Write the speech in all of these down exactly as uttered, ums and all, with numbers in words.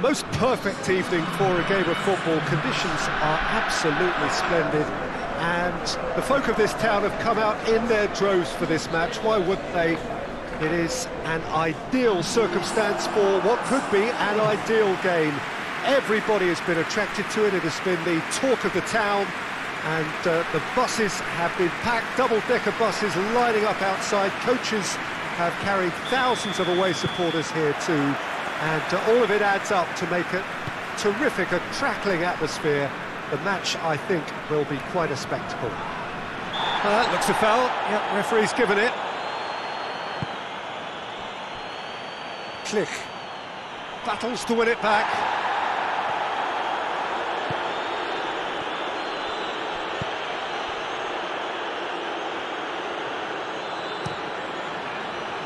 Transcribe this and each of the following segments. Most perfect evening for a game of football. Conditions are absolutely splendid, and the folk of this town have come out in their droves for this match. Why wouldn't they? It is an ideal circumstance for what could be an ideal game. Everybody has been attracted to it. It has been the talk of the town, and uh, the buses have been packed, double-decker buses lining up outside. Coaches have carried thousands of away supporters here too. And uh, all of it adds up to make it terrific, a crackling atmosphere. The match, I think, will be quite a spectacle. Well, that looks a foul. Yep, referee's given it. Klich battles to win it back.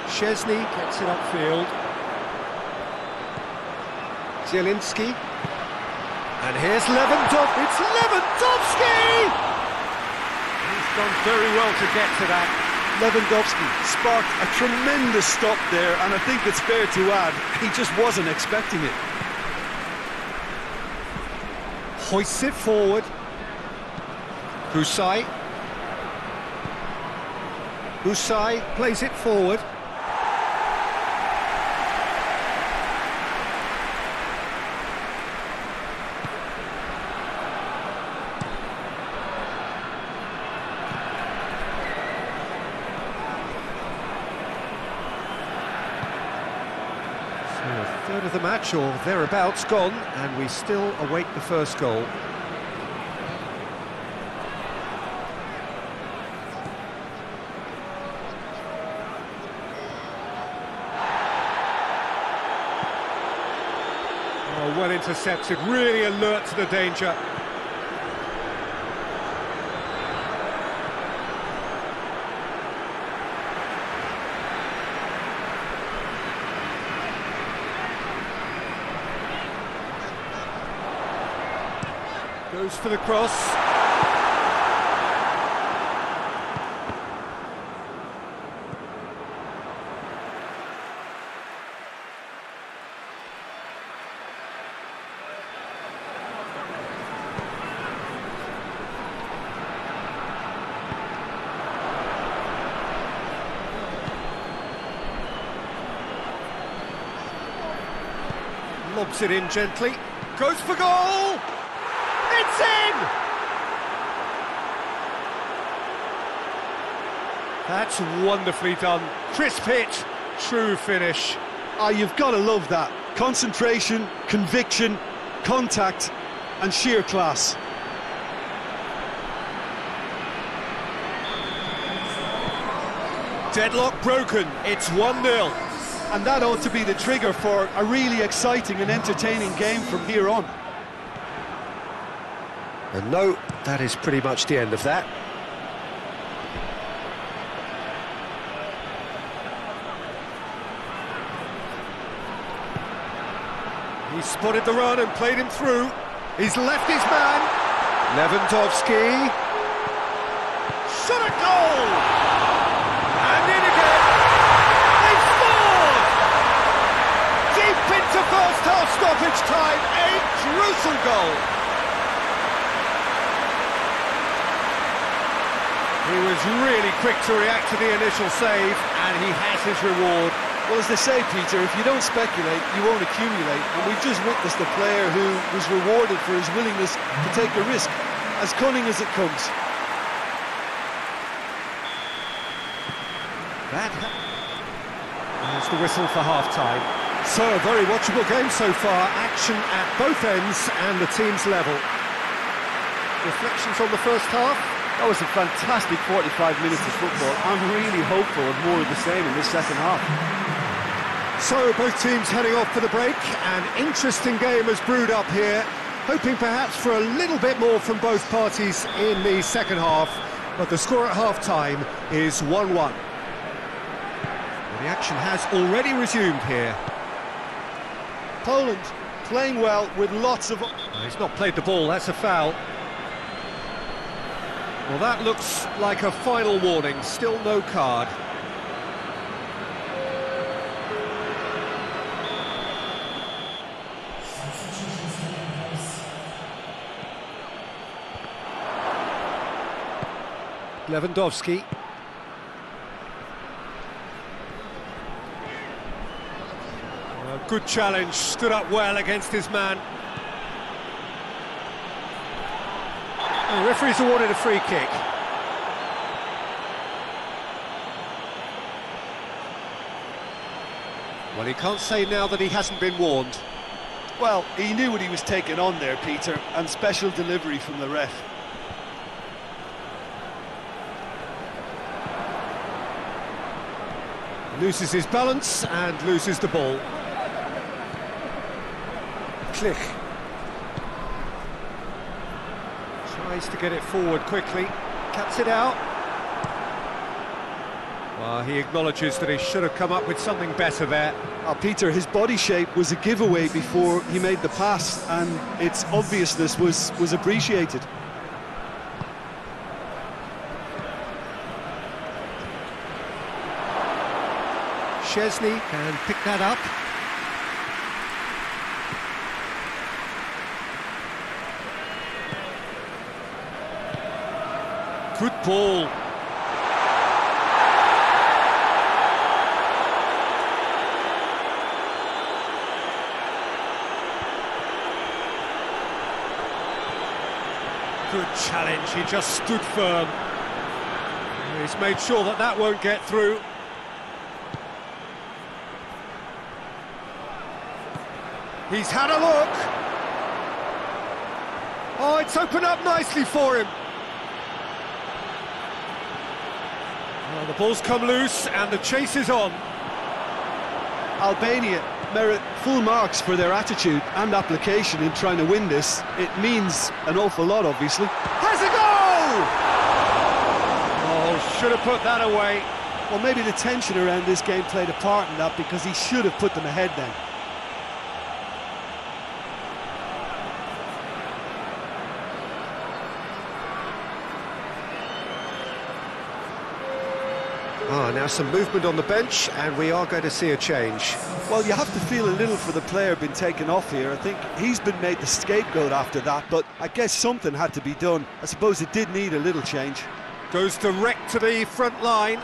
Szczesny gets it upfield. Jelinski, and here's Lewandowski. It's Lewandowski! He's done very well to get to that. Lewandowski sparked a tremendous stop there, and I think it's fair to add, he just wasn't expecting it. Hoists it forward. Husay. Husay plays it forward. Third of the match, or thereabouts, gone, and we still await the first goal. Oh, well intercepted, really alert to the danger. Goes for the cross. Lobs it in gently. Goes for goal! It's in! That's wonderfully done. Crisp hit, true finish. Oh, you've got to love that. Concentration, conviction, contact, and sheer class. Deadlock broken. It's one nil. And that ought to be the trigger for a really exciting and entertaining game from here on. And no, that is pretty much the end of that. He spotted the run and played him through. He's left his man. Lewandowski. Shot a goal! And in again. They've scored! Deep into first half stoppage time. A crucial goal. He was really quick to react to the initial save, and he has his reward. Well, as they say, Peter, if you don't speculate, you won't accumulate. And we've just witnessed a player who was rewarded for his willingness to take a risk, as cunning as it comes. That... That's the whistle for half-time. So, a very watchable game so far. Action at both ends, and the team's level. Reflections on the first half? That was a fantastic forty-five minutes of football. I'm really hopeful of more of the same in this second half. So, both teams heading off for the break. An interesting game has brewed up here. Hoping perhaps for a little bit more from both parties in the second half. But the score at half-time is one one. Well, the action has already resumed here. Poland playing well with lots of... He's not played the ball, that's a foul. Well, that looks like a final warning, still no card. Lewandowski. Well, good challenge, stood up well against his man. And the referee's awarded a free kick. Well, he can't say now that he hasn't been warned. Well, he knew what he was taking on there, Peter, and special delivery from the ref. Loses his balance and loses the ball. Klich. Tries to get it forward quickly, cuts it out. Well, he acknowledges that he should have come up with something better there. Oh, Peter, his body shape was a giveaway before he made the pass, and its obviousness was, was appreciated. Szczesny can pick that up. Good ball. Good challenge, he just stood firm. He's made sure that that won't get through. He's had a look. Oh, it's opened up nicely for him. Well, the ball's come loose and the chase is on. Albania merit full marks for their attitude and application in trying to win this. It means an awful lot, obviously. Has a goal! Oh, should have put that away. Well, maybe the tension around this game played a part in that, because he should have put them ahead then. Ah, now some movement on the bench, and we are going to see a change. Well, you have to feel a little for the player being taken off here. I think he's been made the scapegoat after that, but I guess something had to be done. I suppose it did need a little change. Goes direct to the front line.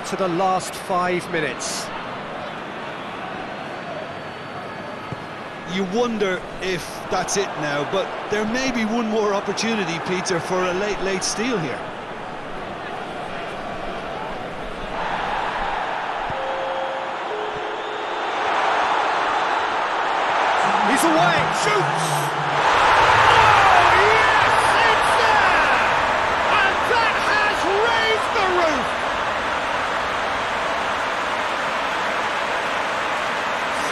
Into the last five minutes. You wonder if that's it now, but there may be one more opportunity, Peter, for a late, late steal here. He's away, shoots! Oh, yes, it's there! And that has raised the roof!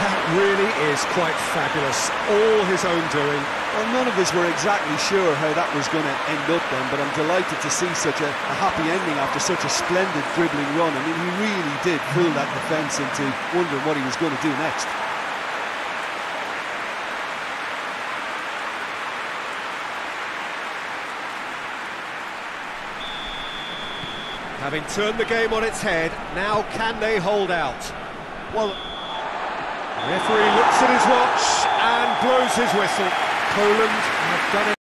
That really is quite fabulous, all his own doing. Well, none of us were exactly sure how that was going to end up then, but I'm delighted to see such a, a happy ending after such a splendid dribbling run. I mean, he really did pull that defence into wondering what he was going to do next. Having turned the game on its head, now can they hold out? Well, the referee looks at his watch and blows his whistle. Poland have done it.